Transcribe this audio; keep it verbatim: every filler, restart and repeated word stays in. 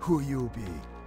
who you be.